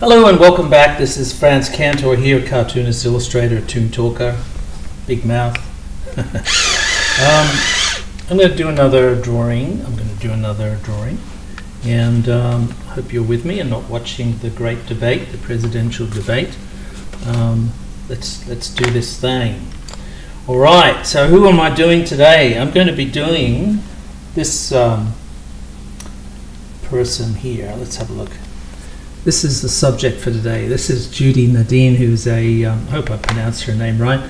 Hello and welcome back. This is Frantz Kantor here, cartoonist, illustrator, toon talker, big mouth. I'm going to do another drawing. And I hope you're with me and not watching the great debate, the presidential debate. Let's do this thing. All right, so who am I doing today? I'm going to be doing this person here. Let's have a look. This is the subject for today. This is Judy Nadin, who's a, I hope I pronounced her name right,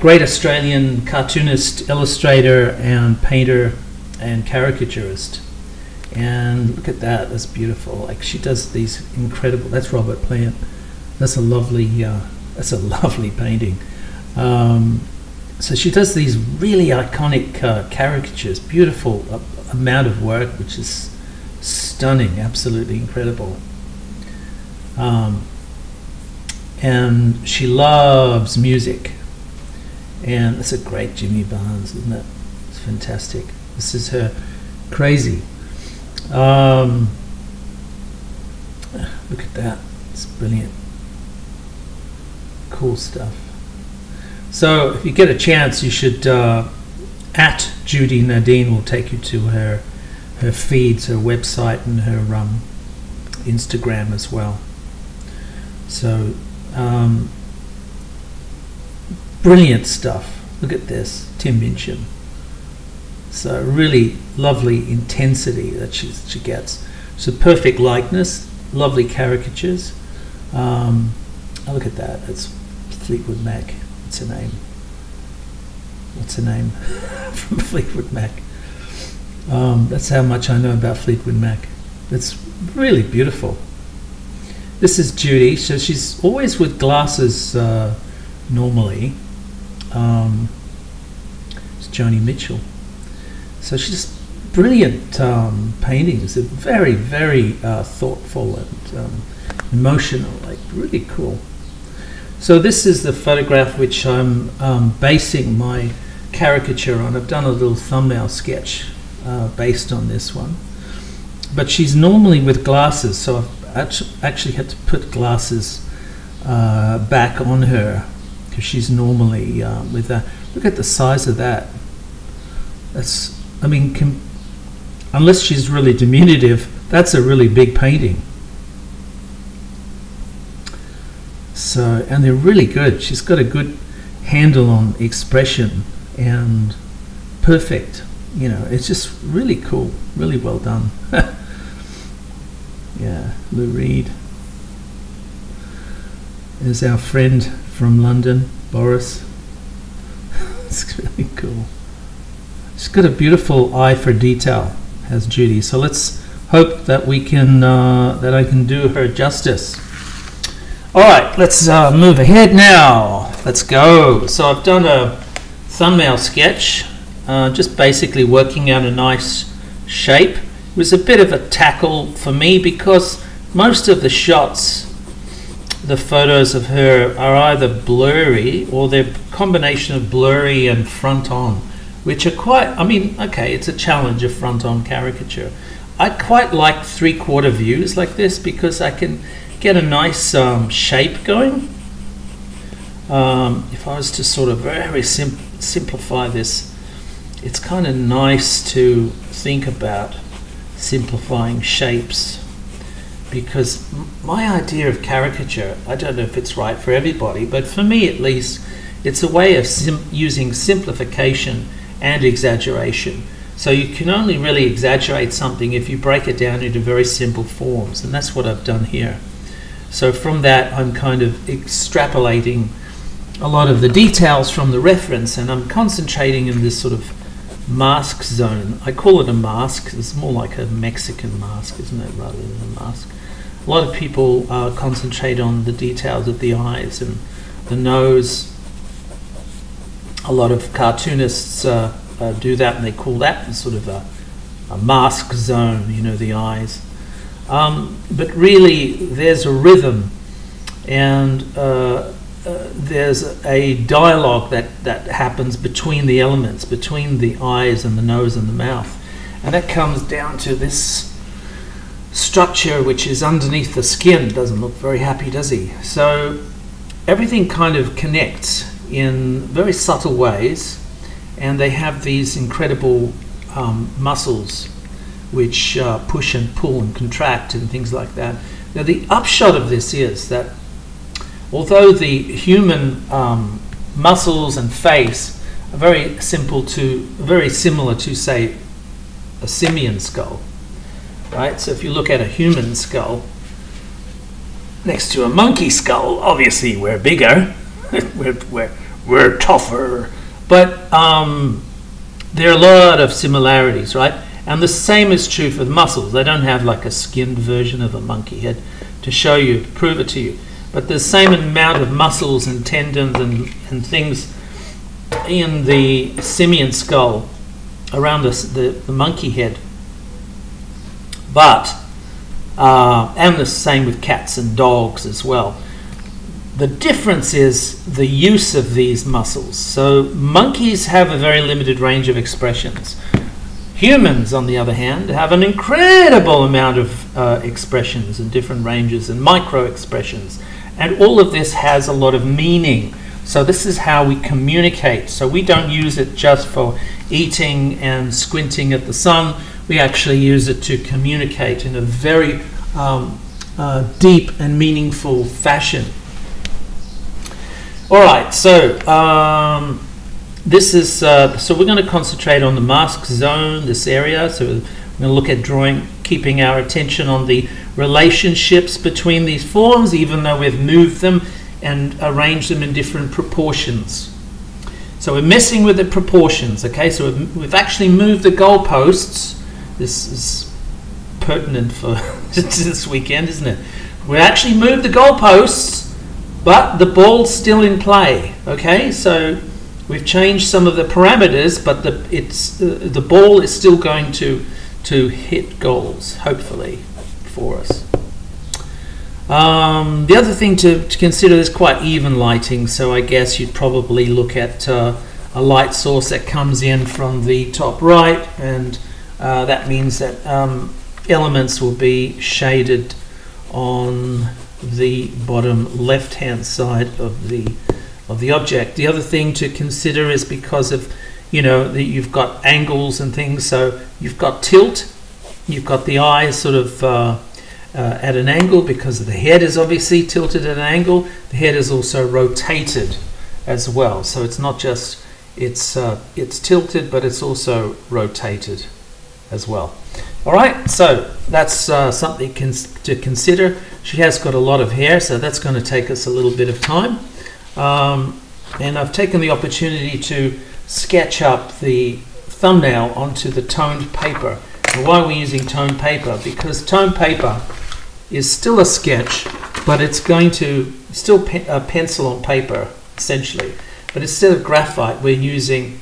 great Australian cartoonist, illustrator, and painter, and caricaturist. And look at that, that's beautiful. Like, she does these incredible, that's Robert Plant. That's a lovely painting. So she does these really iconic caricatures, beautiful amount of work, which is stunning, absolutely incredible. And she loves music, and that's a great Jimmy Barnes, isn't it? It's fantastic. This is her, crazy. Look at that, it's brilliant, cool stuff. So if you get a chance, you should at Judy Nadin will take you to her feeds, her website, and her Instagram as well. So brilliant stuff. Look at this, Tim Minchin. So really lovely intensity that she gets. So perfect likeness, lovely caricatures. Look at that, that's Fleetwood Mac. What's her name? What's her name? From Fleetwood Mac. That's how much I know about Fleetwood Mac. It's really beautiful. This is Judy, so she's always with glasses normally. It's Joni Mitchell. So she's just brilliant paintings. They're very, very thoughtful and emotional, like really cool. So this is the photograph which I'm basing my caricature on. I've done a little thumbnail sketch based on this one, but she's normally with glasses, so I've actually had to put glasses back on her because she's normally with that. Look at the size of that. That's, I mean, unless she's really diminutive, that's a really big painting. So, and they're really good. She's got a good handle on expression and perfect. You know, it's just really cool, really well done. Yeah, Lou Reed is our friend from London, Boris. It's really cool. She's got a beautiful eye for detail, has Judy. So let's hope that we can that I can do her justice. All right, let's move ahead now. Let's go. So I've done a thumbnail sketch. Just basically working out a nice shape. It was a bit of a tackle for me because most of the shots, the photos of her, are either blurry or they're a combination of blurry and front-on, which are quite, I mean, okay, it's a challenge of front-on caricature. I quite like three-quarter views like this because I can get a nice shape going. If I was to sort of very simplify this, it's kind of nice to think about simplifying shapes, because my idea of caricature, I don't know if it's right for everybody, but for me at least, it's a way of using simplification and exaggeration. So you can only really exaggerate something if you break it down into very simple forms, and that's what I've done here. So from that, I'm kind of extrapolating a lot of the details from the reference, and I'm concentrating in this sort of mask zone. I call it a mask. It's more like a Mexican mask, isn't it, rather than a mask. A lot of people concentrate on the details of the eyes and the nose. A lot of cartoonists do that, and they call that sort of a mask zone, you know, the eyes. But really, there's a rhythm, and there's a dialogue that happens between the elements, between the eyes and the nose and the mouth, and that comes down to this structure which is underneath the skin doesn't look very happy, does he? So everything kind of connects in very subtle ways, and they have these incredible muscles which push and pull and contract and things like that. Now the upshot of this is that although the human muscles and face are very similar to, say, a simian skull, right? So if you look at a human skull next to a monkey skull, obviously we're bigger, we're tougher, but there are a lot of similarities, right? And the same is true for the muscles. They don't have like a skinned version of a monkey head to show you, to prove it to you. But the same amount of muscles and tendons and things in the simian skull around the monkey head. But, and the same with cats and dogs as well. The difference is the use of these muscles. So monkeys have a very limited range of expressions. Humans, on the other hand, have an incredible amount of expressions and different ranges and micro-expressions. And all of this has a lot of meaning. So this is how we communicate. So we don't use it just for eating and squinting at the sun. We actually use it to communicate in a very deep and meaningful fashion. All right, so this is so we're going to concentrate on the mask zone, this area. So we're going to look at drawing, keeping our attention on the relationships between these forms, even though we've moved them and arranged them in different proportions. So we're messing with the proportions, okay? So we've actually moved the goalposts. This is pertinent for this weekend, isn't it? We actually moved the goalposts, but the ball's still in play, okay? So we've changed some of the parameters, but the ball is still going to hit goals, hopefully, for us. The other thing to consider is quite even lighting, so I guess you'd probably look at a light source that comes in from the top right, and that means that elements will be shaded on the bottom left hand side of the object. The other thing to consider is, because of, you know, that you've got angles and things, so you've got tilt, you've got the eye sort of at an angle because the head is obviously tilted at an angle. The head is also rotated as well, so it's not just it's tilted, but it's also rotated as well. All right, so that's something to consider. She has got a lot of hair, so that's going to take us a little bit of time. And I've taken the opportunity to sketch up the thumbnail onto the toned paper. And why are we using toned paper? Because toned paper is still a sketch, but it's going to still pencil on paper, essentially. But instead of graphite, we're using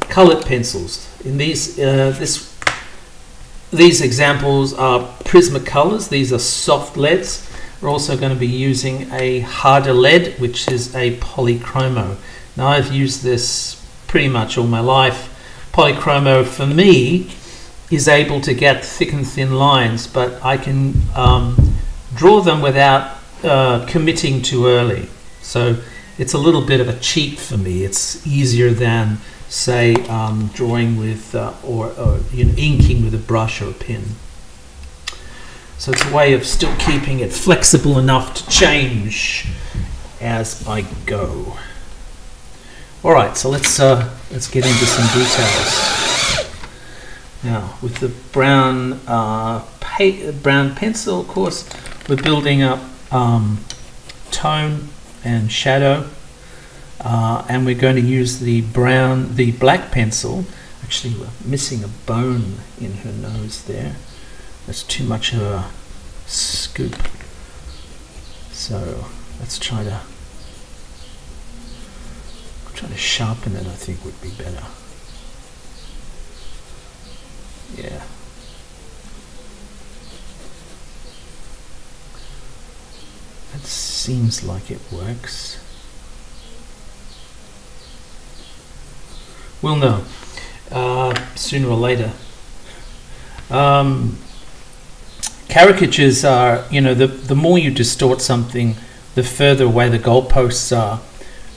colored pencils. In these examples are Prismacolors. These are soft leads. We're also going to be using a harder lead, which is a Polychromo. Now, I've used this pretty much all my life. Polychromo, for me, is able to get thick and thin lines, but I can draw them without committing too early. So it's a little bit of a cheat for me. It's easier than, say, drawing with or you know, inking with a brush or a pen. So it's a way of still keeping it flexible enough to change as I go. All right, so let's get into some details now with the brown brown pencil. Of course, we're building up tone and shadow. And we're going to use the black pencil. Actually, we're missing a bone in her nose there. That's too much of a scoop. So let's try to sharpen it, I think, would be better. Yeah. That seems like it works. We'll know sooner or later. Caricatures are, you know, the more you distort something, the further away the goalposts are.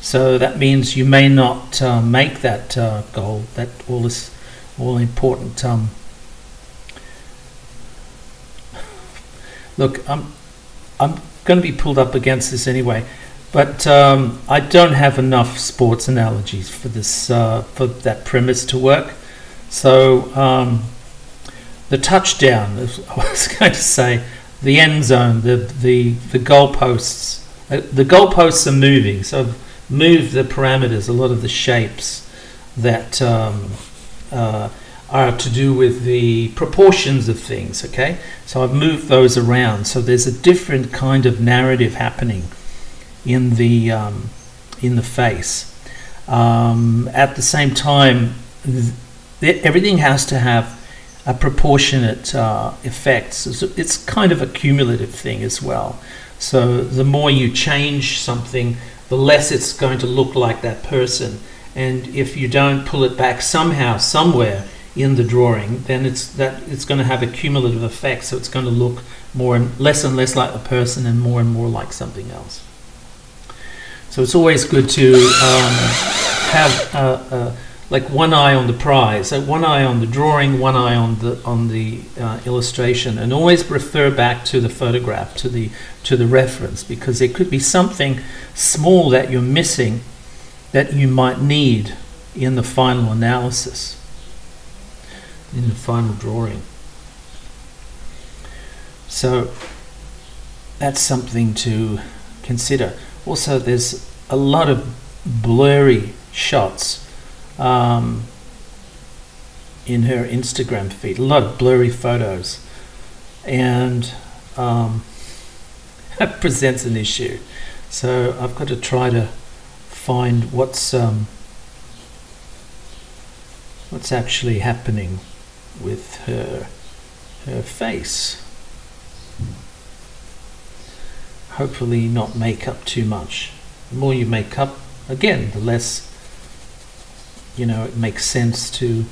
So that means you may not make that goal, that all important. Look, I'm going to be pulled up against this anyway, but I don't have enough sports analogies for this for that premise to work. So the touchdown, I was going to say, the end zone, the goalposts. The goalposts are moving, so I've moved the parameters, a lot of the shapes that are to do with the proportions of things, okay? So I've moved those around. So there's a different kind of narrative happening in the face. At the same time, everything has to have a proportionate effect. So it's kind of a cumulative thing as well. So the more you change something, the less it's going to look like that person. And if you don't pull it back somehow, somewhere, in the drawing, then it's going to have a cumulative effect, so it's going to look more and less like a person and more like something else. So it's always good to have like one eye on the prize, so one eye on the drawing, one eye on the illustration, and always refer back to the photograph, to the reference, because there could be something small that you're missing that you might need in the final analysis, in the final drawing. So that's something to consider. Also, there's a lot of blurry shots in her Instagram feed, a lot of blurry photos, and that presents an issue. So I've got to try to find what's actually happening with her face. Hopefully not make up too much. The more you make up, again, the less, you know, it makes sense to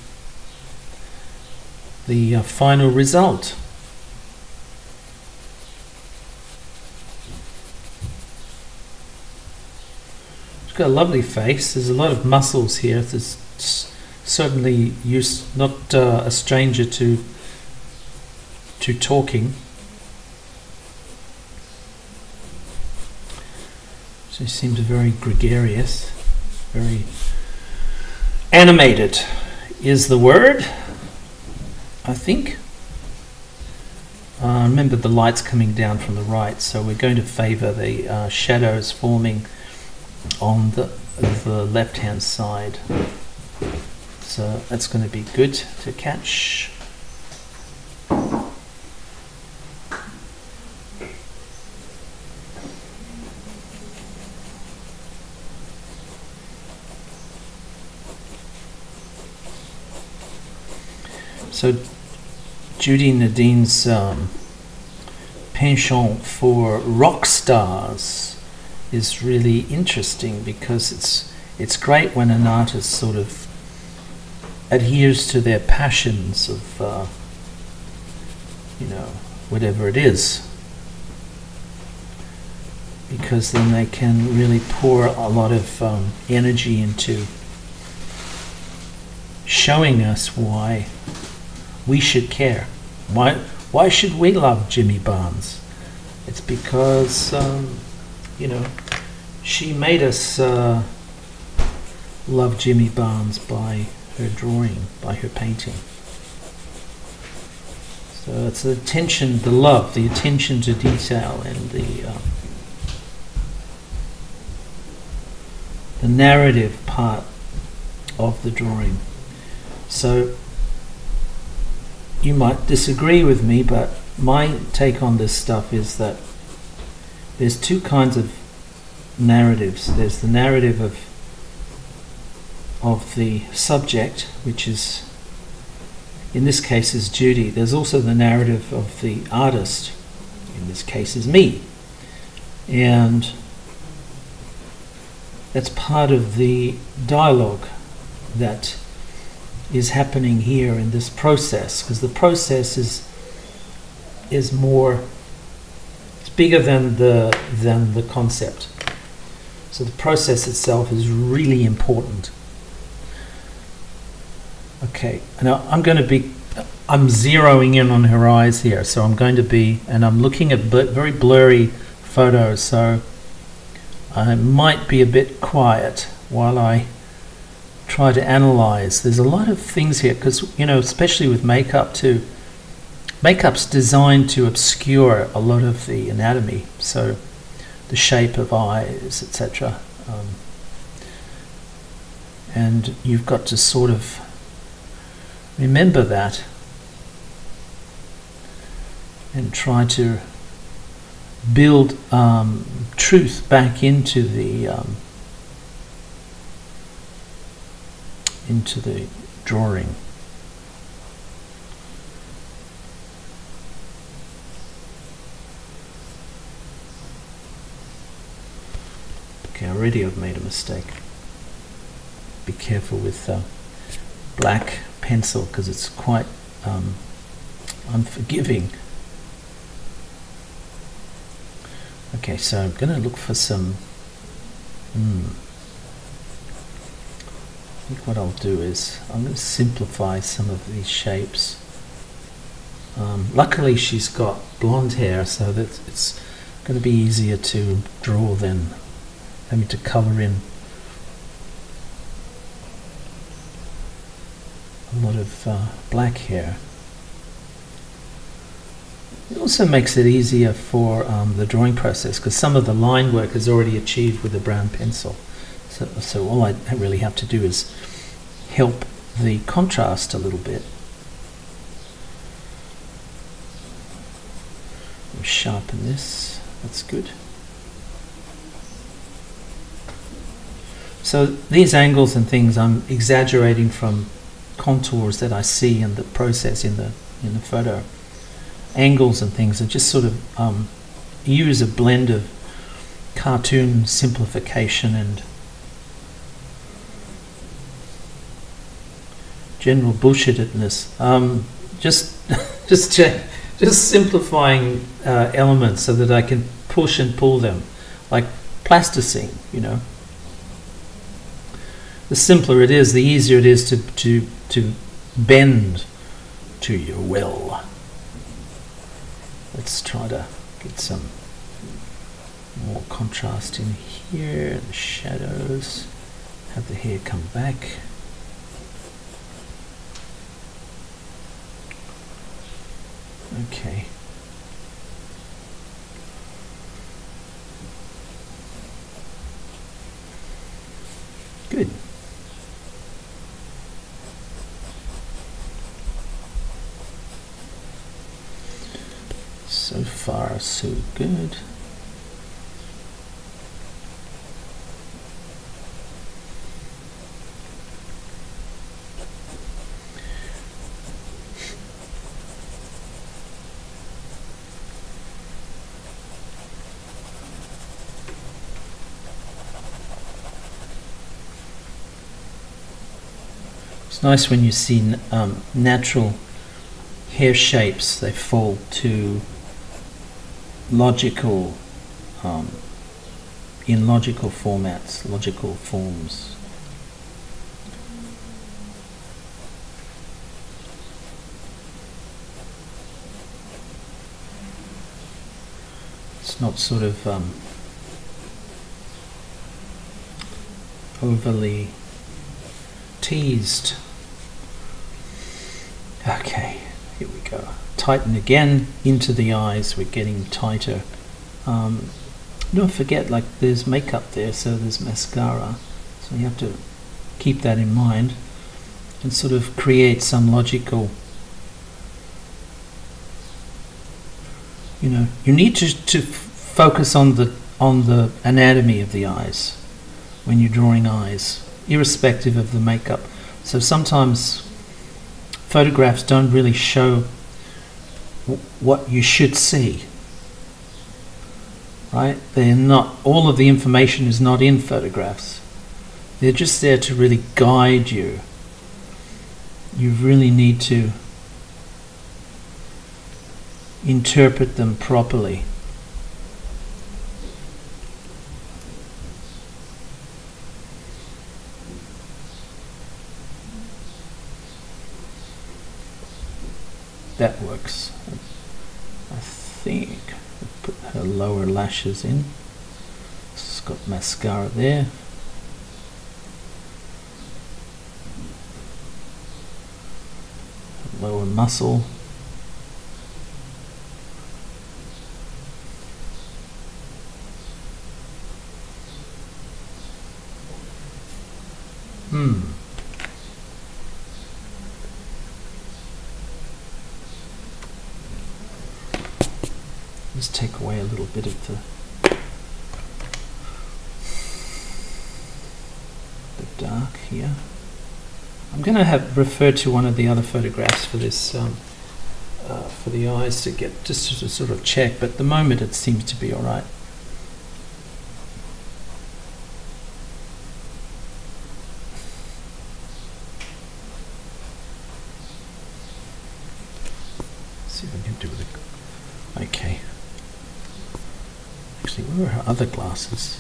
the final result. She's got a lovely face. There's a lot of muscles here. There's certainly not a stranger to talking. She seems very gregarious, very animated is the word, I think. Remember, the light's coming down from the right, so we're going to favor the shadows forming on the left-hand side. So that's going to be good to catch. So Judy Nadin's penchant for rock stars is really interesting, because it's great when an artist sort of adheres to their passions of, you know, whatever it is, because then they can really pour a lot of energy into showing us why we should care. Why should we love Jimmy Barnes? It's because, you know, she made us love Jimmy Barnes by her drawing, by her painting. So it's the attention, the love, the attention to detail, and the narrative part of the drawing. So you might disagree with me, but my take on this stuff is that there's two kinds of narratives. There's the narrative of the subject, which is, in this case, is Judy. There's also the narrative of the artist, in this case is me, and that's part of the dialogue that is happening here in this process, because the process is is more, it's bigger than the concept. So the process itself is really important. Okay, now I'm going to be, I'm zeroing in on her eyes here, so I'm going to be, and I'm looking at very blurry photos, so I might be a bit quiet while I try to analyze. There's a lot of things here because, you know, especially with makeup too, makeup's designed to obscure a lot of the anatomy, so the shape of eyes, etc. And you've got to sort of remember that and try to build truth back into the drawing. Okay, already I've made a mistake. Be careful with black pencil because it's quite unforgiving. Okay, so I'm going to look for some. I think what I'll do is I'm going to simplify some of these shapes. Luckily, she's got blonde hair, so that it's going to be easier to draw than having to color in a lot of black hair. It also makes it easier for the drawing process because some of the line work is already achieved with a brown pencil. So all I really have to do is help the contrast a little bit. We'll sharpen this, that's good. So these angles and things I'm exaggerating from contours that I see in the process in the photo. Angles and things are just sort of use a blend of cartoon simplification and general bullshittedness. Just simplifying elements so that I can push and pull them, like plasticine. You know, the simpler it is, the easier it is to bend to your will. Let's try to get some more contrast in here, the shadows, have the hair come back. Okay. Good. So far, so good. It's nice when you see natural hair shapes, they fall to logical, in logical formats, logical forms. It's not sort of overly teased. Okay, here we go. Tighten again into the eyes, we're getting tighter. Don't forget, like, there's makeup there, so there's mascara, so you have to keep that in mind and sort of create some logical, you know, you need to focus on the anatomy of the eyes when you're drawing eyes, irrespective of the makeup. So sometimes photographs don't really show what you should see, right? They're not, all of the information is not in photographs. They're just there to really guide you. You really need to interpret them properly. That works. I think I'll put her lower lashes in. She's got mascara there. Lower muscle. Just take away a little bit of the dark here. I'm going to refer to one of the other photographs for this, for the eyes to get, just to sort of check, but at the moment it seems to be all right. See if I can do it. Okay. Actually, where are her other glasses?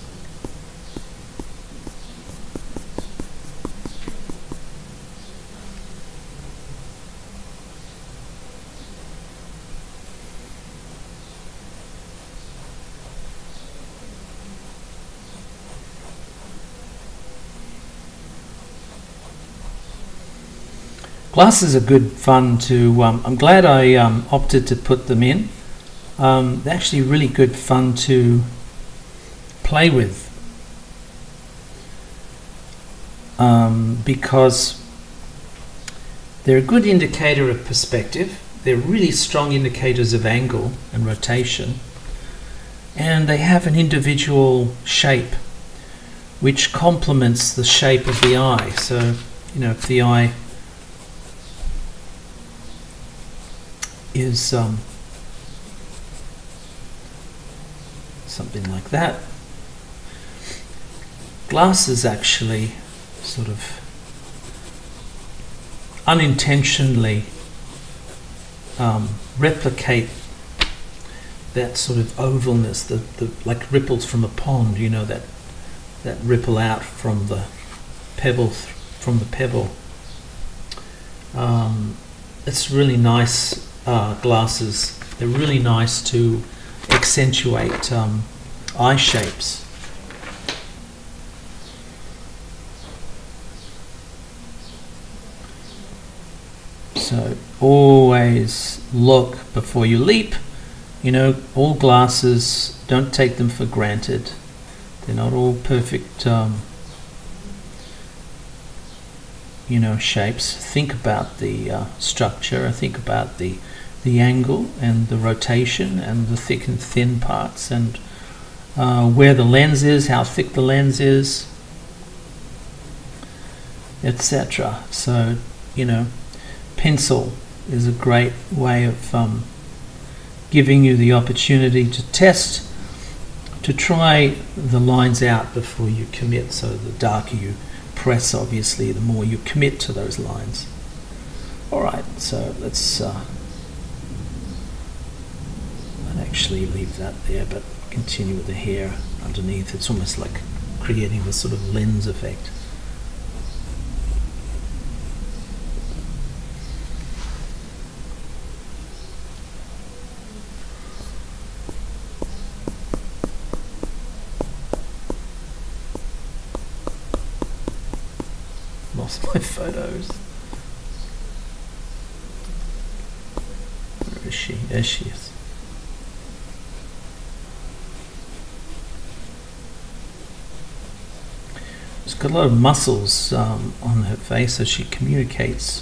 Glasses are good fun to, I'm glad I opted to put them in. They're actually really good fun to play with, because they're a good indicator of perspective, they're really strong indicators of angle and rotation, and they have an individual shape which complements the shape of the eye. So, you know, if the eye is something like that. Glasses actually sort of unintentionally replicate that sort of ovalness, the like ripples from a pond, you know, that ripple out from the pebble. It's really nice. Glasses, they're really nice to accentuate eye shapes. So always look before you leap. You know, all glasses, don't take them for granted. They're not all perfect, you know, shapes. Think about the structure, think about the angle and the rotation and the thick and thin parts, and where the lens is, how thick the lens is, etc. So, you know, pencil is a great way of giving you the opportunity to test, to try the lines out before you commit. So the darker you press, obviously, the more you commit to those lines. Alright, so let's I'd actually leave that there, but continue with the hair underneath. It's almost like creating this sort of lens effect. Lost my photos. Where is she? There she is. Got a lot of muscles on her face, so she communicates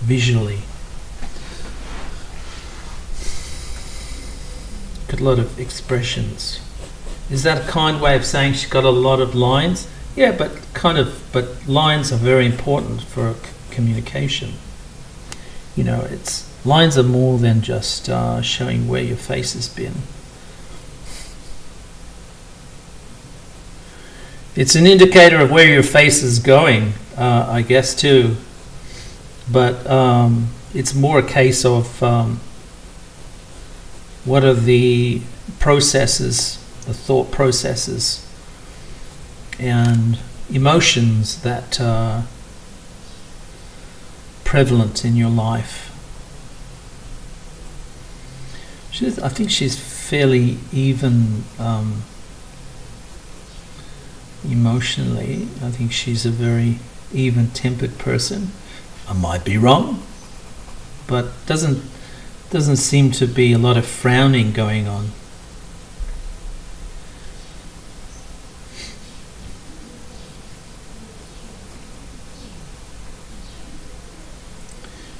visually. Got a lot of expressions. Is that a kind way of saying she's got a lot of lines? Yeah, but kind of. But lines are very important for communication. You know, it's lines are more than just showing where your face has been. It's an indicator of where your face is going, I guess, too. But it's more a case of what are the processes, the thought processes and emotions that are prevalent in your life. I think she's fairly even emotionally. I think she's a very even-tempered person. I might be wrong, but doesn't seem to be a lot of frowning going on.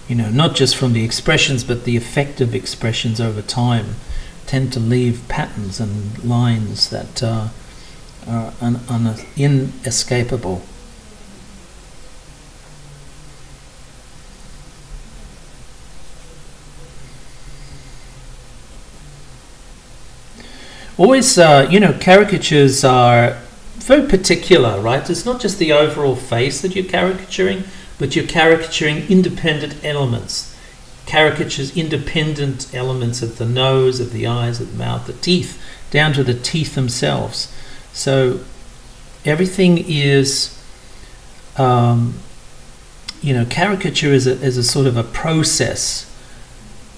You know, not just from the expressions, but the effective expressions over time tend to leave patterns and lines that are inescapable. Always, you know, caricatures are very particular, right? It's not just the overall face that you're caricaturing, but you're caricaturing independent elements of the nose, of the eyes, of the mouth, the teeth, down to the teeth themselves. So everything is, you know, caricature is a sort of a process.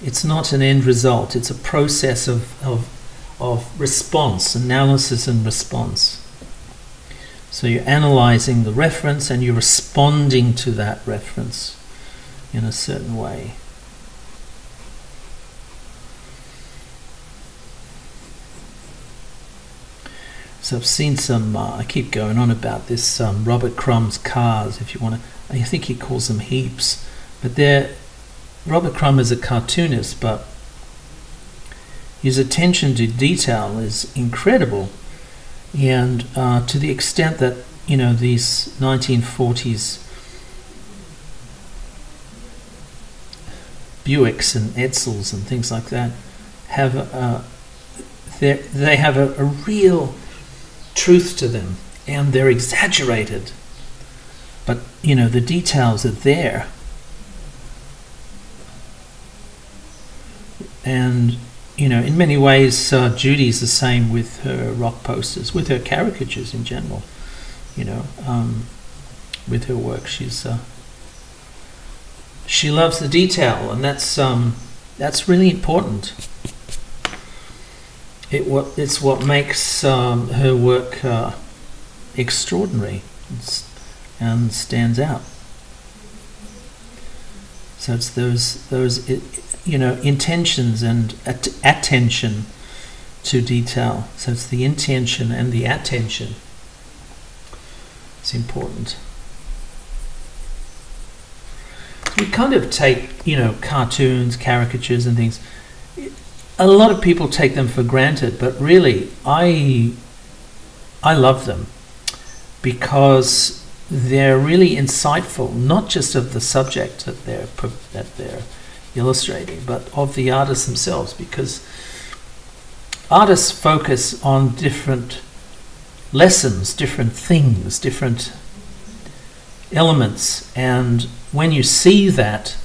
It's not an end result. It's a process of response, analysis and response. So you're analyzing the reference and you're responding to that reference in a certain way. So I've seen some, I keep going on about this, Robert Crumb's cars, if you want to, I think he calls them heaps, but they're, Robert Crumb is a cartoonist, but his attention to detail is incredible. And to the extent that, you know, these 1940s Buicks and Edsels and things like that have they have a real truth to them, and they're exaggerated, but you know, the details are there. And you know, in many ways, Judy's the same with her rock posters, with her caricatures in general. You know, with her work, she's she loves the detail, and that's really important. It's what makes her work extraordinary and stands out. So it's those you know, intentions and attention to detail. So it's the intention and the attention. It's important. So we kind of take, you know, cartoons, caricatures and things. A lot of people take them for granted, but really I love them because they're really insightful, not just of the subject that they're illustrating, but of the artists themselves, because artists focus on different lessons, different things, different elements, and when you see that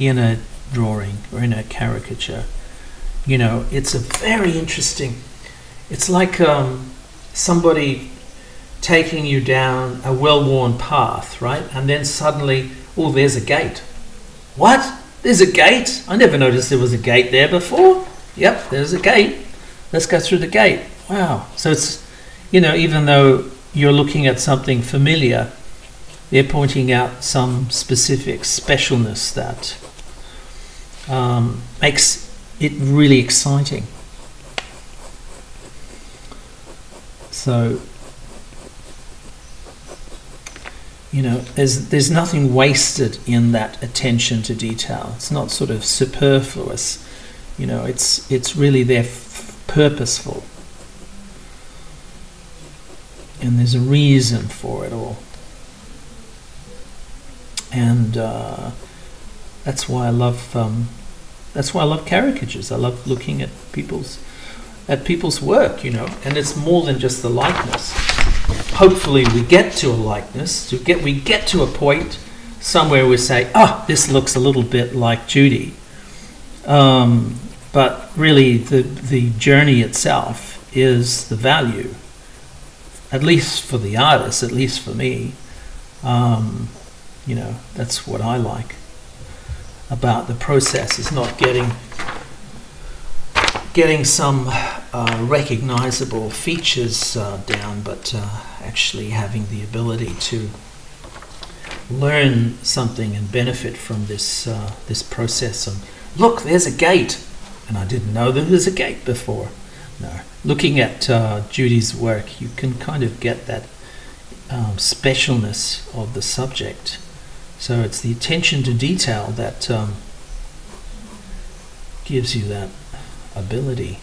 in a drawing or in a caricature, you know, it's a very interesting, it's like somebody taking you down a well-worn path, right? And then suddenly, oh, there's a gate. What? There's a gate? I never noticed there was a gate there before. Yep, there's a gate. Let's go through the gate. Wow. So it's, you know, even though you're looking at something familiar, they're pointing out some specific specialness that makes it really exciting. So, you know, there's nothing wasted in that attention to detail. It's not sort of superfluous. You know, it's really there purposeful. And there's a reason for it all. And that's why I love caricatures. I love looking at people's work, you know. And it's more than just the likeness. Hopefully we get to a likeness, we get to a point somewhere we say, oh, this looks a little bit like Judy. But really the journey itself is the value, at least for the artist, at least for me. You know, that's what I like about the process, is not getting some recognizable features down, but actually having the ability to learn something and benefit from this this process. And look, there's a gate, and I didn't know there was a gate before. No, looking at Judy's work, you can kind of get that specialness of the subject. So it's the attention to detail that gives you that ability.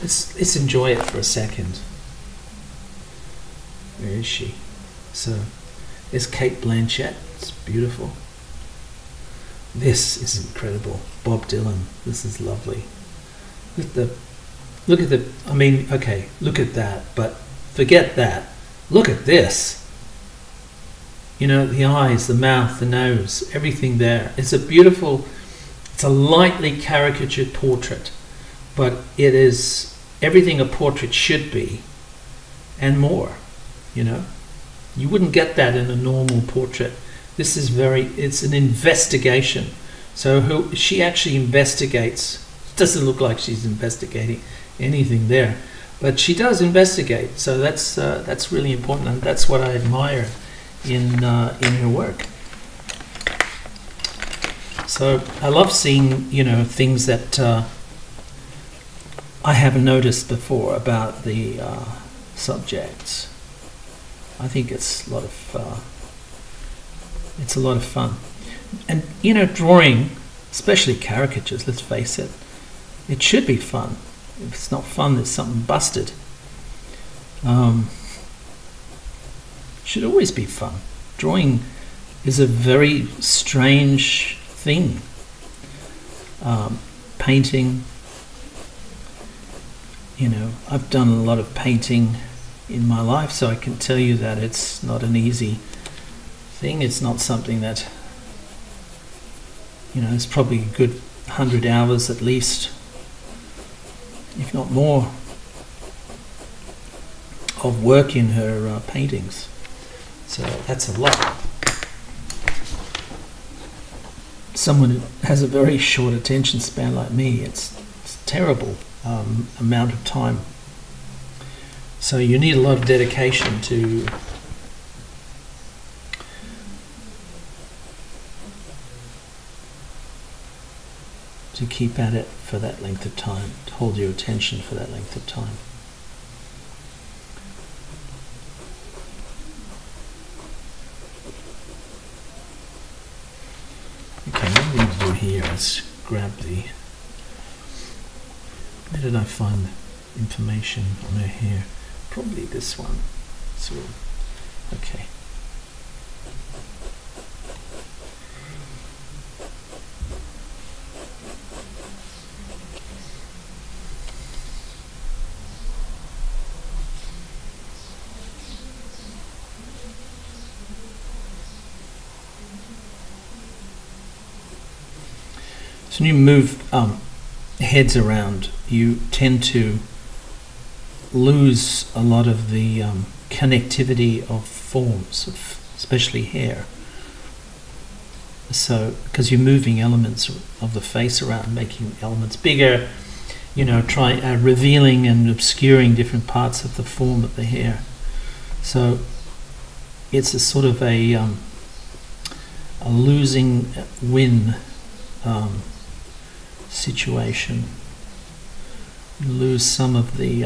Let's enjoy it for a second. Where is she? So there's Cate Blanchett. It's beautiful. This is incredible. Bob Dylan. This is lovely. Look at the, I mean, okay, look at that, but forget that. Look at this. You know, the eyes, the mouth, the nose, everything there. It's a beautiful, it's a lightly caricatured portrait, but it is everything a portrait should be and more, you know. You wouldn't get that in a normal portrait. This is very, it's an investigation. So she actually investigates. Doesn't look like she's investigating anything there, but she does investigate. So that's really important, and that's what I admire in her work. So I love seeing, you know, things that I haven't noticed before about the subjects. I think it's a lot of fun, and you know, drawing, especially caricatures. Let's face it. It should be fun. If it's not fun, there's something busted. It should always be fun. Drawing is a very strange thing. Painting, you know, I've done a lot of painting in my life, so I can tell you that it's not an easy thing. It's not something that, you know, it's probably a good 100 hours at least, if not more, of work in her paintings. So that's a lot. Someone who has a very short attention span like me, it's a terrible amount of time. So you need a lot of dedication to keep at it for that length of time, to hold your attention for that length of time. Okay, what I'm going to do here is grab the, where did I find the information on her hair? Probably this one. So, okay. So when you move heads around, you tend to lose a lot of the connectivity of forms, of especially hair. So, because you're moving elements of the face around, making elements bigger, you know, revealing and obscuring different parts of the form of the hair. So it's a sort of a losing win situation. You lose some of the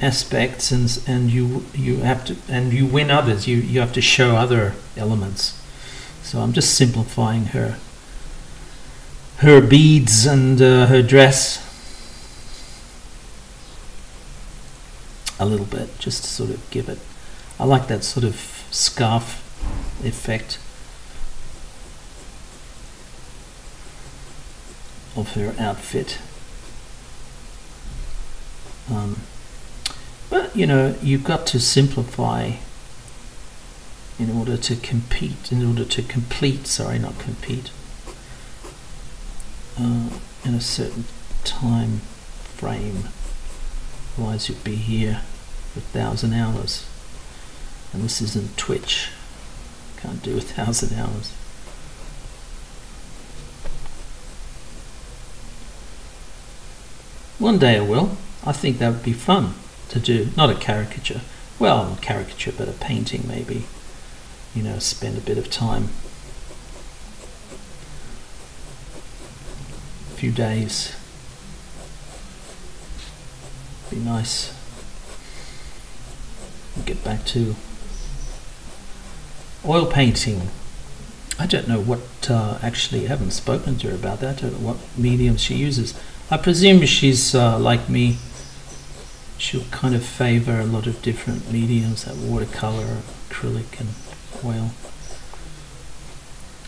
aspects, and you have to, and you win others. You have to show other elements. So I'm just simplifying her beads and her dress a little bit, just to sort of give it. I like that sort of scarf effect. of her outfit. But you know, you've got to simplify in order to compete, in order to complete, sorry, not compete, in a certain time frame. Otherwise you'd be here for 1,000 hours. And this isn't Twitch. Can't do 1,000 hours. One day I will. I think that would be fun to do. Not a caricature. Well, not a caricature, but a painting maybe. You know, spend a bit of time. A few days. Be nice. We'll get back to oil painting. I don't know what, actually I haven't spoken to her about that. I don't know what medium she uses. I presume she's like me. She'll kind of favor a lot of different mediums, like watercolor, acrylic and oil.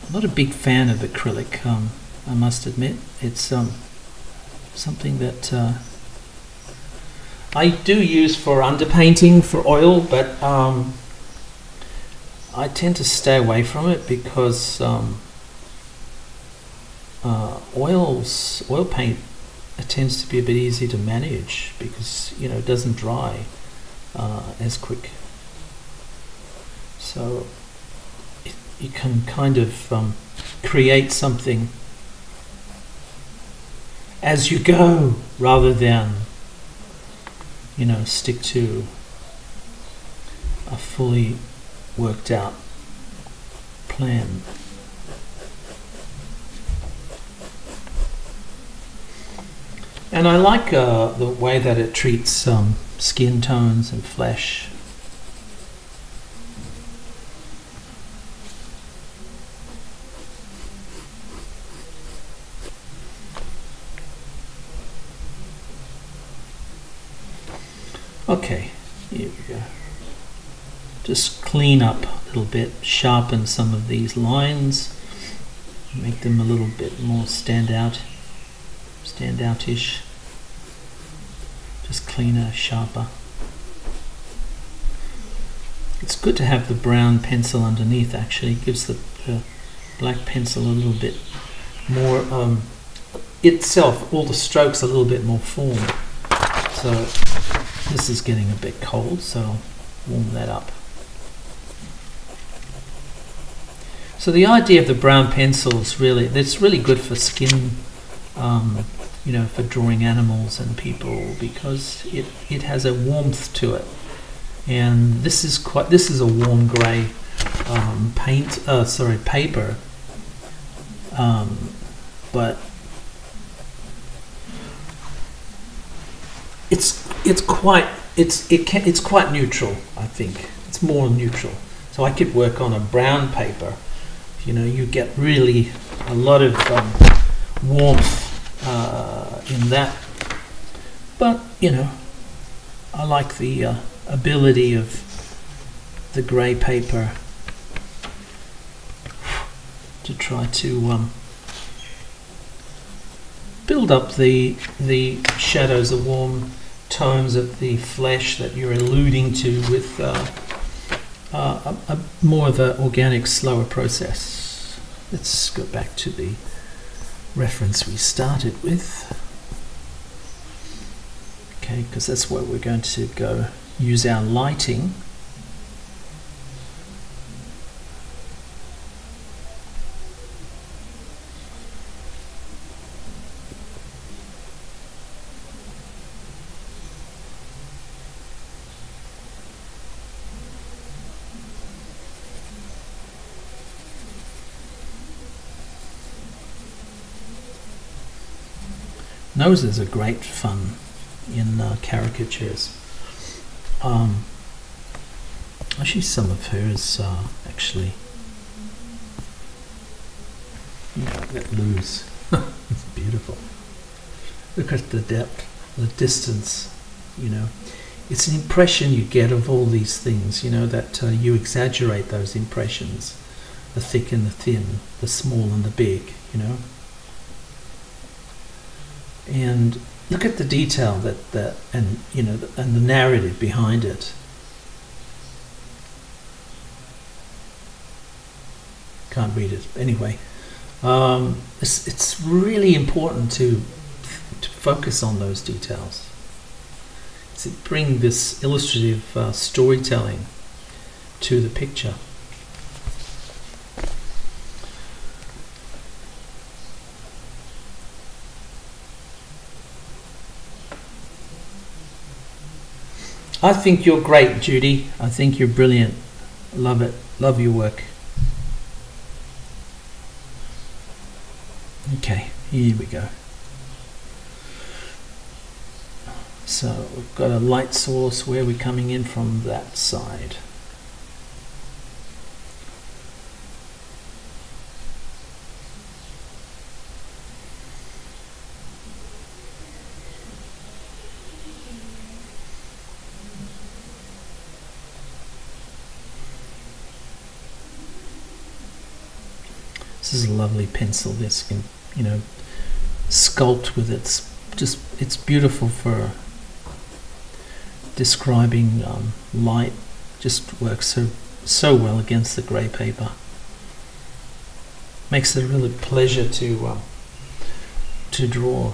I'm not a big fan of acrylic, I must admit. It's something that I do use for underpainting, for oil, but I tend to stay away from it because oil paint it tends to be a bit easy to manage because, you know, it doesn't dry as quick. So you can kind of create something as you go rather than, you know, stick to a fully worked out plan. And I like the way that it treats skin tones and flesh. Okay, here we go. Just clean up a little bit, sharpen some of these lines, make them a little bit more stand out-ish. Just cleaner, sharper. It's good to have the brown pencil underneath, actually. It gives the black pencil a little bit more, itself, all the strokes a little bit more form. So this is getting a bit cold, so I'll warm that up. So the idea of the brown pencil is really, it's really good for skin, you know, for drawing animals and people, because it has a warmth to it, and this is a warm grey paper, but it's quite neutral. I think it's more neutral. So I could work on a brown paper. You know, you get really a lot of warmth in that, but you know, I like the ability of the grey paper to try to build up the shadows, the warm tones of the flesh that you're alluding to with a more of an organic, slower process. Let's go back to the reference we started with, okay, because that's where we're going to go use our lighting. Noses are great fun in caricatures. Actually, some of hers actually, you know, that loose. It's beautiful. Look at the depth, the distance. You know, it's an impression you get of all these things. You know that you exaggerate those impressions, the thick and the thin, the small and the big. You know. and look at the detail that and the narrative behind it. Can't read it anyway. It's really important to focus on those details. To bring this illustrative storytelling to the picture. I think you're great, Judy. I think you're brilliant. Love it. Love your work. Okay, here we go. So we've got a light source. Where are we coming in from? That side. This is a lovely pencil. This can, you know, sculpt with its just, it's beautiful for describing light. Just works so well against the grey paper. Makes it a real pleasure to draw.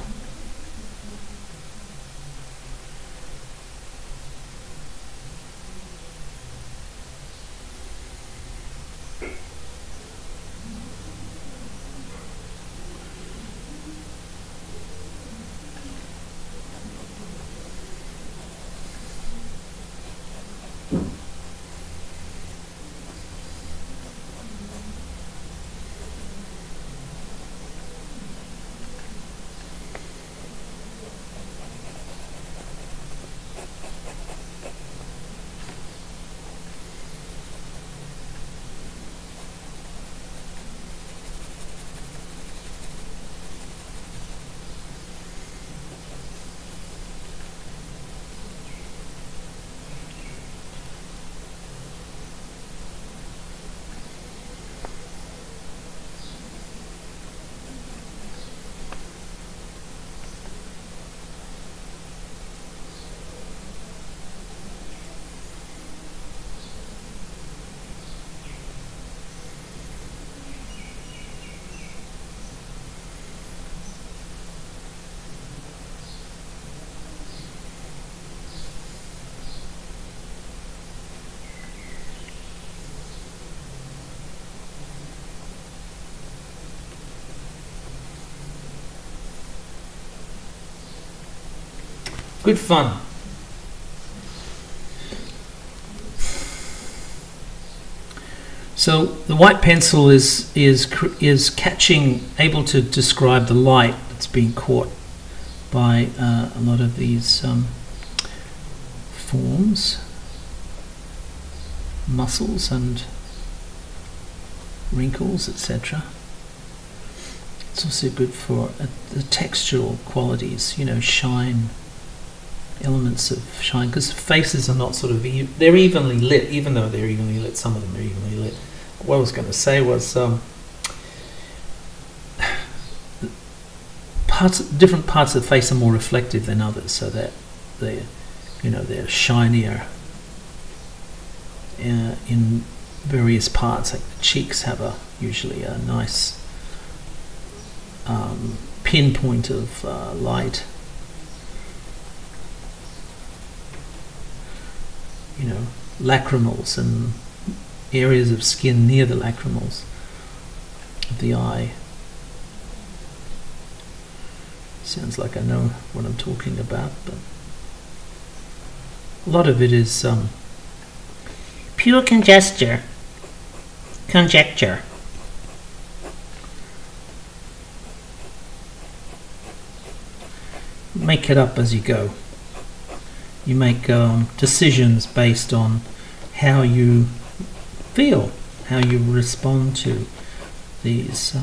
Good fun. So the white pencil is catching, able to describe the light that's being caught by a lot of these forms, muscles and wrinkles, etc. It's also good for the textural qualities, you know, shine. Elements of shine, because faces are not sort of they're evenly lit, even though they're evenly lit. Some of them are evenly lit. What I was going to say was different parts of the face are more reflective than others, so that they're, you know, they're shinier in various parts. Like the cheeks have usually a nice pinpoint of light. You know, lacrimals and areas of skin near the lacrimals of the eye. Sounds like I know what I'm talking about, but a lot of it is pure conjecture. Make it up as you go. You make decisions based on how you feel, how you respond to these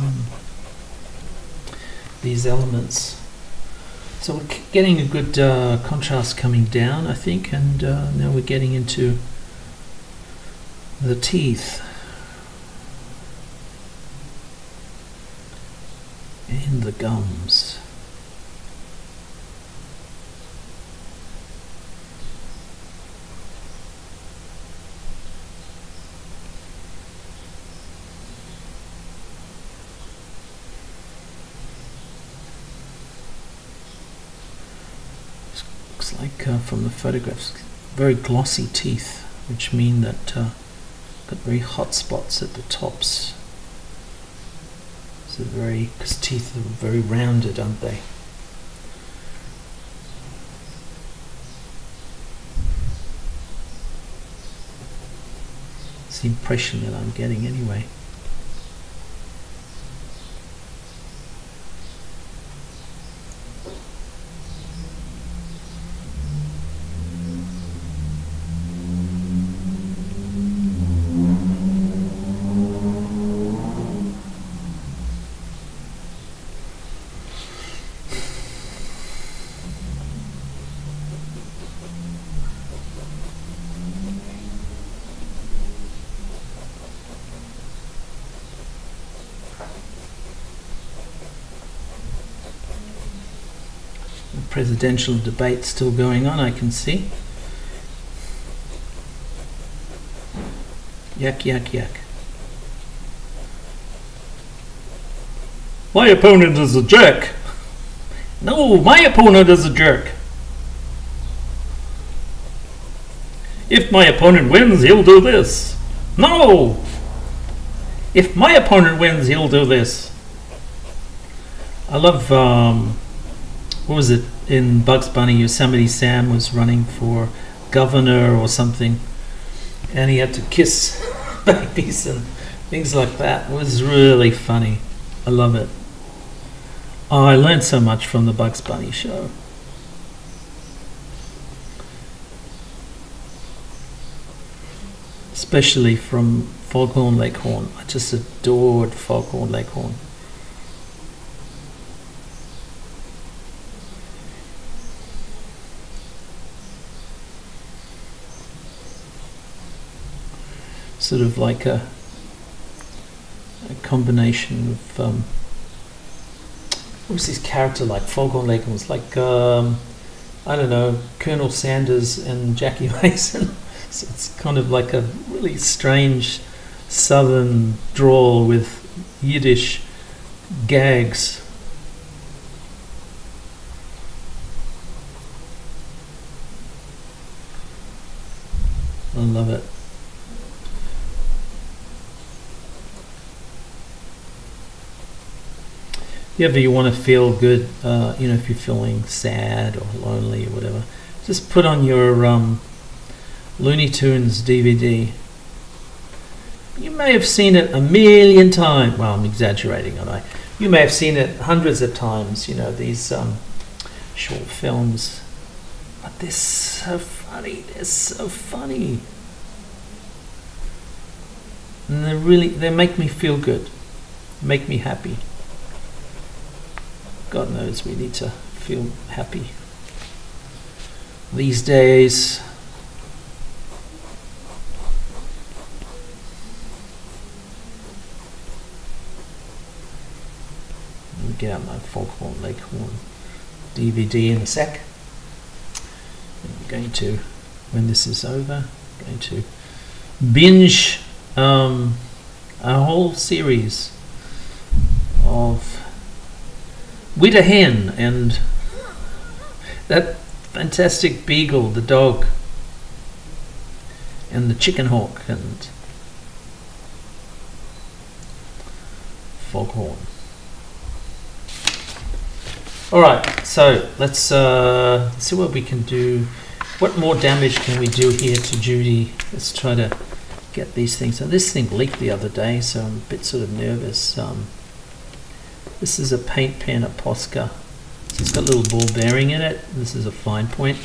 elements. So we're getting a good contrast coming down, I think, and now we're getting into the teeth and the gums. like from the photographs, very glossy teeth, which mean that got very hot spots at the tops. So very, because teeth are very rounded, aren't they? It's the impression that I'm getting anyway. Presidential debate still going on, I can see. Yuck, yuck, yuck. My opponent is a jerk. No, my opponent is a jerk. If my opponent wins, he'll do this. No! If my opponent wins, he'll do this. I love, what was it? In Bugs Bunny, Yosemite Sam was running for governor or something, and he had to kiss babies and things like that. It was really funny. I love it. Oh, I learned so much from the Bugs Bunny show. Especially from Foghorn Leghorn. I just adored Foghorn Leghorn. Sort of like a combination of what was his character like? Foghorn Leghorn was like I don't know, Colonel Sanders and Jackie Mason. So it's kind of like a really strange southern drawl with Yiddish gags. I love it. Yeah, but you want to feel good, you know, if you're feeling sad or lonely or whatever, just put on your Looney Tunes DVD. You may have seen it a million times. Well, I'm exaggerating, aren't I? You may have seen it hundreds of times, you know, these short films. But they're so funny. They're so funny. And they really, they make me feel good. Make me happy. God knows we need to feel happy these days. Let me get out my Foghorn Leghorn DVD in a sec. I'm going to, when this is over, I'm going to binge a whole series of With a Hen and that fantastic beagle, the dog, and the chicken hawk and Foghorn. All right, so let's see what we can do. What more damage can we do here to Judy? Let's try to get these things. Now this thing leaked the other day, so I'm a bit sort of nervous. This is a paint pen, a Posca. So it's got a little ball bearing in it. This is a fine point.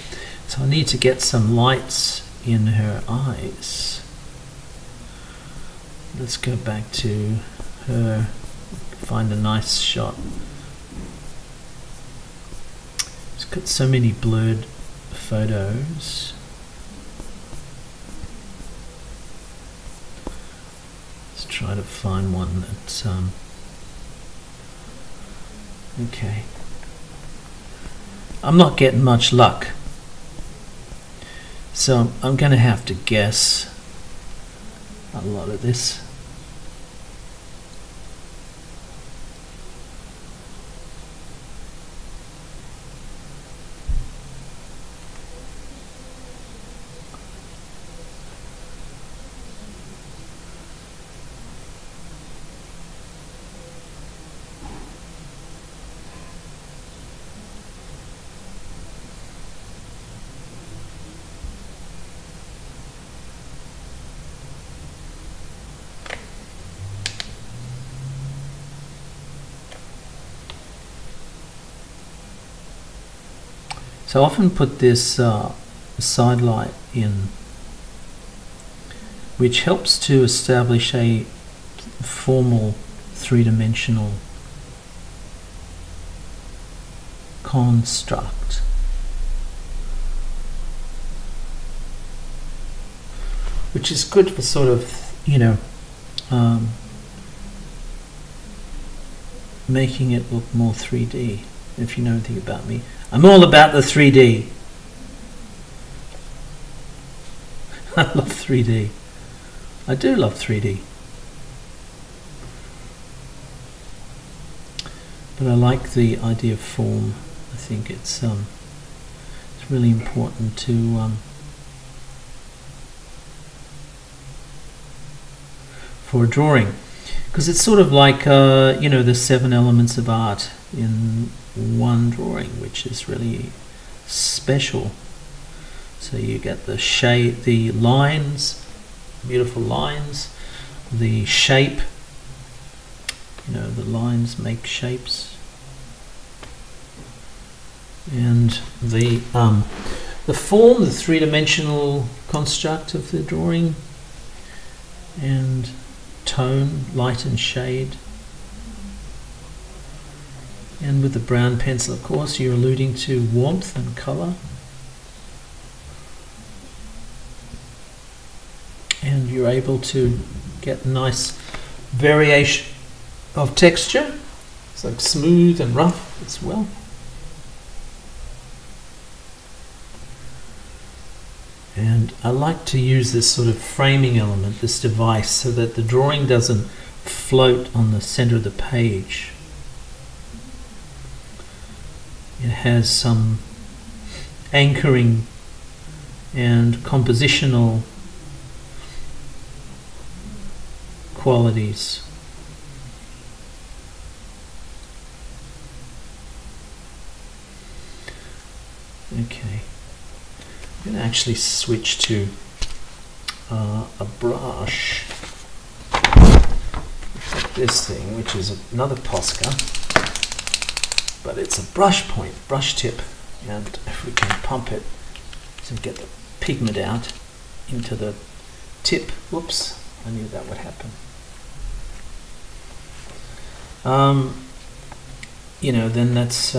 So I need to get some lights in her eyes. Let's go back to her, find a nice shot. It's got so many blurred photos. Let's try to find one that's... Okay, I'm not getting much luck, so I'm gonna have to guess a lot of this. So I often put this side light in, which helps to establish a formal three-dimensional construct. Which is good for sort of, you know, making it look more 3D, if you know anything about me. I'm all about the 3D. I love 3D. I do love 3D. But I like the idea of form. I think it's really important to for a drawing, because it's sort of like you know, the 7 elements of art in one drawing, which is really special. So you get the shape, the lines, beautiful lines, the shape, you know, the lines make shapes, and the form, the three-dimensional construct of the drawing, and tone, light and shade. And with the brown pencil, of course, you're alluding to warmth and color. And you're able to get nice variation of texture. It's like smooth and rough as well. And I like to use this sort of framing element, this device, so that the drawing doesn't float on the center of the page. It has some anchoring and compositional qualities. Okay. I'm going to actually switch to a brush, like this thing, which is another Posca, but it's a brush point, brush tip, and if we can pump it to get the pigment out into the tip. Whoops, I knew that would happen. You know, then that's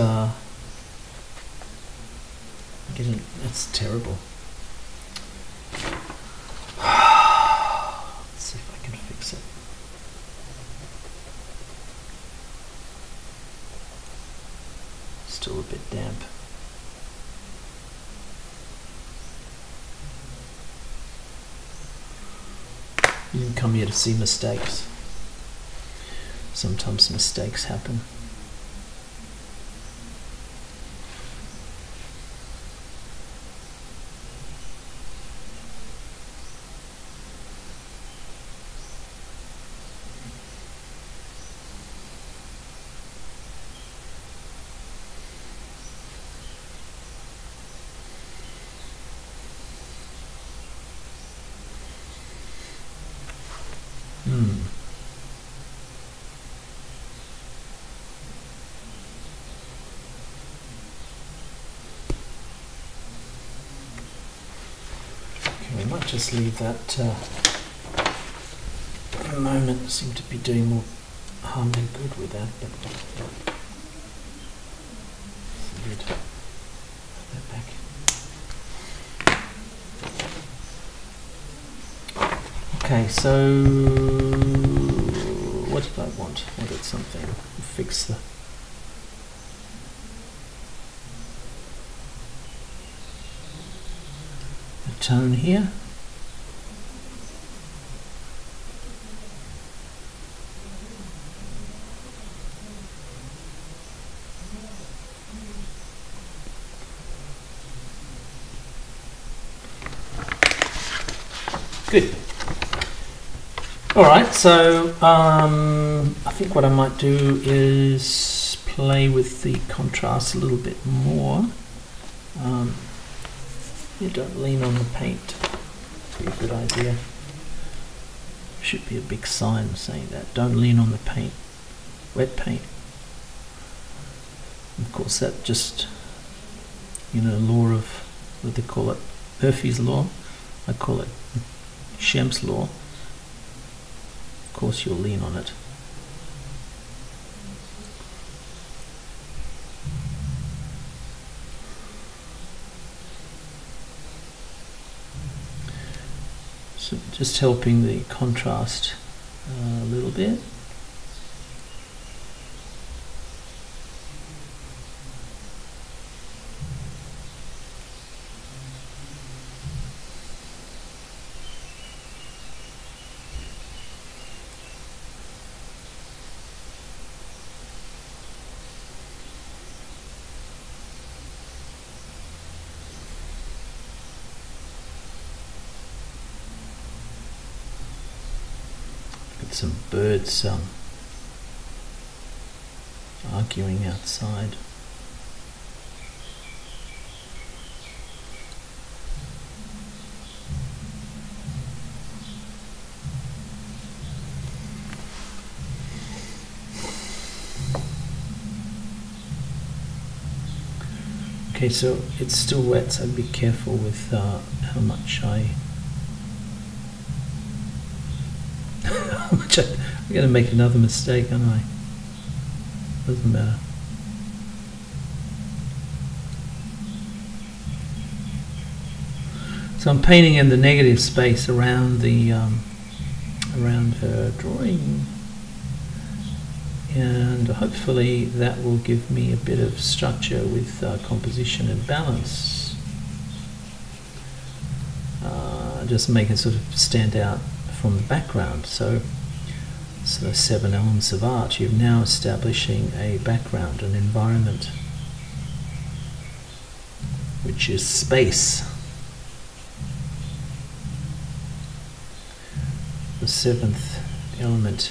that's terrible. Let's see if I can fix it. Still a bit damp. You didn't come here to see mistakes. Sometimes mistakes happen. Just leave that at the moment. I seem to be doing more harm than good with that, but it's good. Put that back. Okay, so what did I want? I wanted something. Fix the tone here. Good. Alright, so I think what I might do is play with the contrast a little bit more. You don't lean on the paint. That'd be a good idea. Should be a big sign saying that. Don't lean on the paint. Wet paint. Of course, that just you know, law of, what they call it, Murphy's law. I call it Shem's law. Of course you'll lean on it. So just helping the contrast a little bit. Some birds arguing outside. Okay, so it's still wet, so I'd be careful with how much I'm going to make another mistake, aren't I? Doesn't matter. So I'm painting in the negative space around the around her drawing, and hopefully that will give me a bit of structure with composition and balance. Just make it sort of stand out from the background. So seven elements of art, you're now establishing a background, an environment, which is space. The seventh element.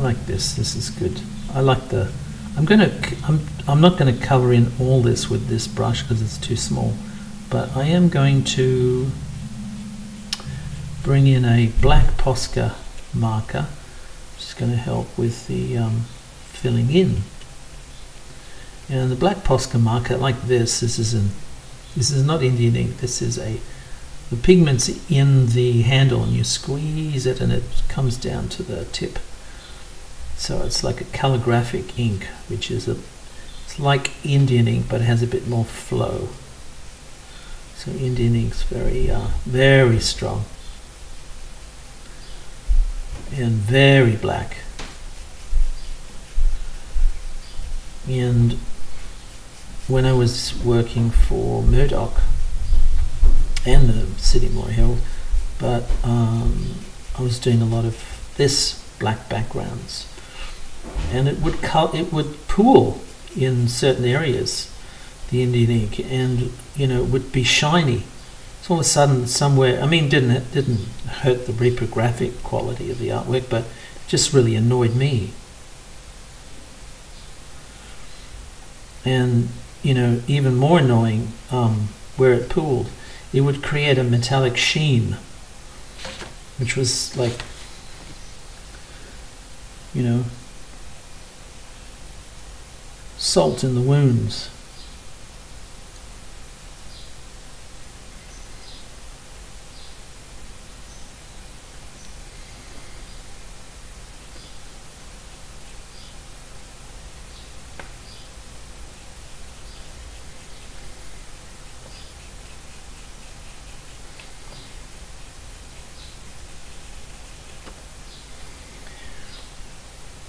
Like this is good. I like the, I'm not going to cover in all this with this brush because it's too small, but I am going to bring in a black Posca marker, which is going to help with the filling in. And the black Posca marker, like this is not Indian ink, this is the pigment's in the handle and you squeeze it and it comes down to the tip. So it's like a calligraphic ink, which is it's like Indian ink, but it has a bit more flow. So Indian ink's very, very strong and very black. And when I was working for Murdoch and the Sydney Herald, but I was doing a lot of this black backgrounds. And it would pool in certain areas, the Indian ink, and you know it would be shiny. So all of a sudden, somewhere, I mean, it didn't hurt the reprographic quality of the artwork, but it just really annoyed me. And you know, even more annoying, where it pooled, it would create a metallic sheen, which was like, you know, salt in the wounds.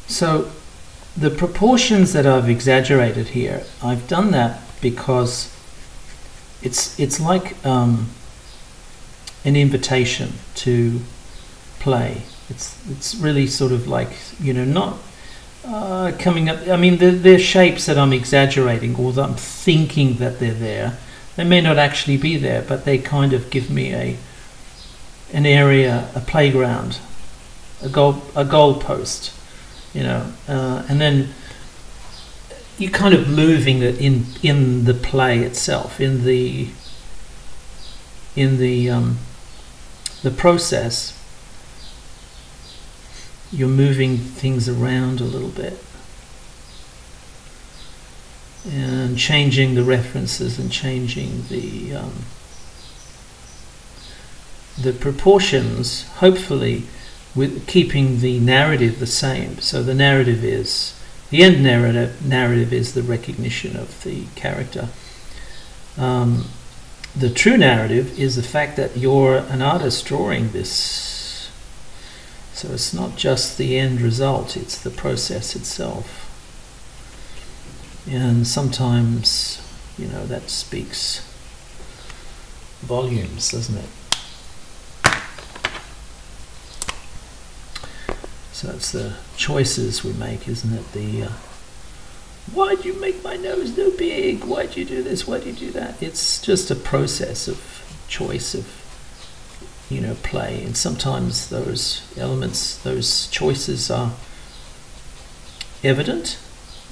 So the proportions that I've exaggerated here, I've done that because it's like an invitation to play. It's really sort of like, you know, not coming up. I mean, they're shapes that I'm exaggerating, or that I'm thinking that they're there. They may not actually be there, but they kind of give me an area, a playground, a goalpost. You know, and then you're kind of moving in the play itself, in the process. You're moving things around a little bit and changing the references and changing the proportions, hopefully with keeping the narrative the same. So the narrative is the end narrative. Narrative is the recognition of the character. The true narrative is the fact that you're an artist drawing this. So it's not just the end result, it's the process itself. And sometimes, you know, that speaks volumes, doesn't it? So it's the choices we make, isn't it? The why'd you make my nose so big? Why'd you do this? Why'd you do that? It's just a process of choice of, you know, play. And sometimes those elements, those choices are evident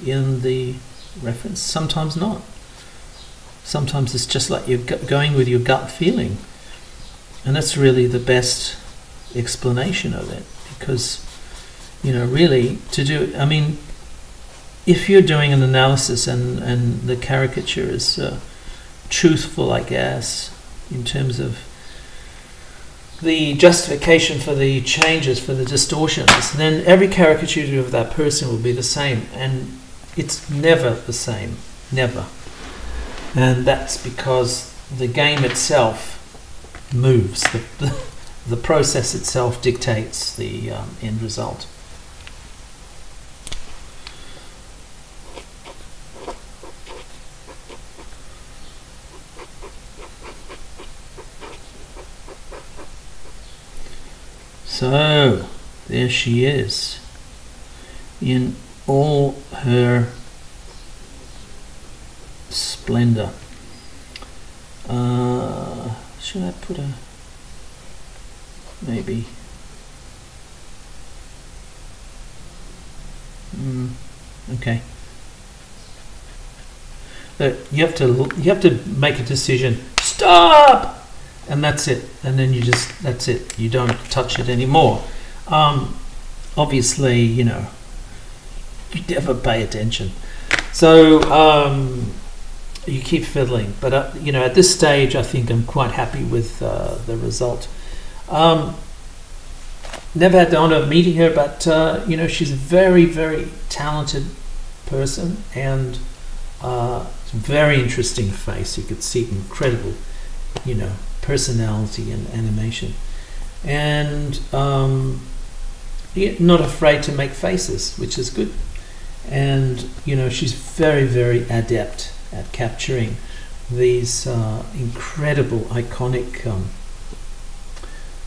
in the reference, sometimes not. Sometimes it's just like you're going with your gut feeling. And that's really the best explanation of it, because, you know, really to do, I mean, if you're doing an analysis and the caricature is truthful, I guess, in terms of the justification for the changes, for the distortions, then every caricature of that person will be the same, and it's never the same, never. And that's because the game itself moves, the process itself dictates the end result. So there she is in all her splendor. Should I put a, maybe, okay. But you have to make a decision. Stop! And that's it, and then you just, that's it, you don't touch it anymore. Obviously, you know, you never pay attention. So you keep fiddling, but you know, at this stage I think I'm quite happy with the result. Never had the honor of meeting her, but you know, she's a very, very talented person, and it's a very interesting face. You could see incredible, you know, personality and animation, and not afraid to make faces, which is good. And you know, she's very, very adept at capturing these incredible, iconic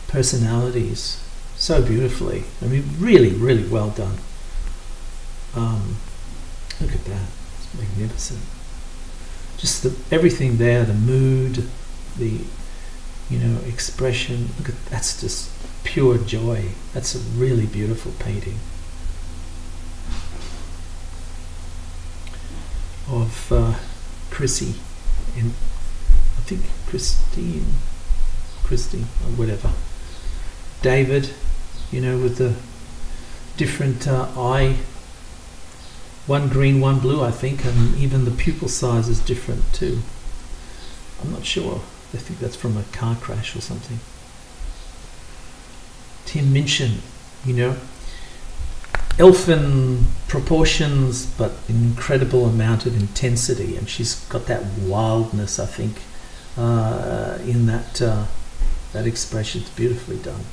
personalities so beautifully. I mean, really, really well done. Look at that, it's magnificent. Just everything there, the mood, the, you know, expression. Look at, that's just pure joy. That's a really beautiful painting of Chrissy, and I think Christine or whatever, David, you know, with the different eye, one green, one blue, I think, and even the pupil size is different too. I'm not sure. I think that's from a car crash or something. Tim Minchin, you know, elfin proportions, but an incredible amount of intensity, and she's got that wildness, I think, in that that expression. It's beautifully done,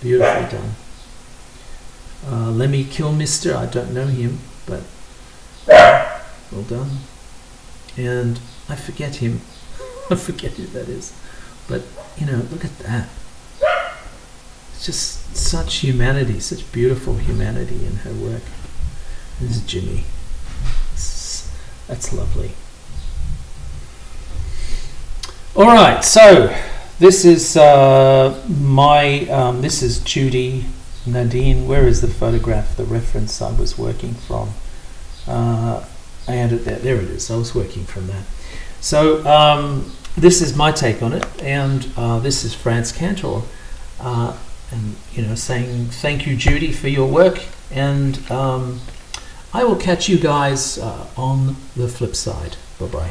beautifully done. Lemmy Kilmister, I don't know him, but well done. And I forget him. I forget who that is, but you know, look at that. It's just such humanity, such beautiful humanity in her work. This is Jimmy. That's lovely. All right, so this is this is Judy Nadin. Where is the photograph, the reference I was working from? I added that. There it is. I was working from that. So this is my take on it, and this is Frantz Kantor, and saying thank you, Judy, for your work, and I will catch you guys on the flip side. Bye bye.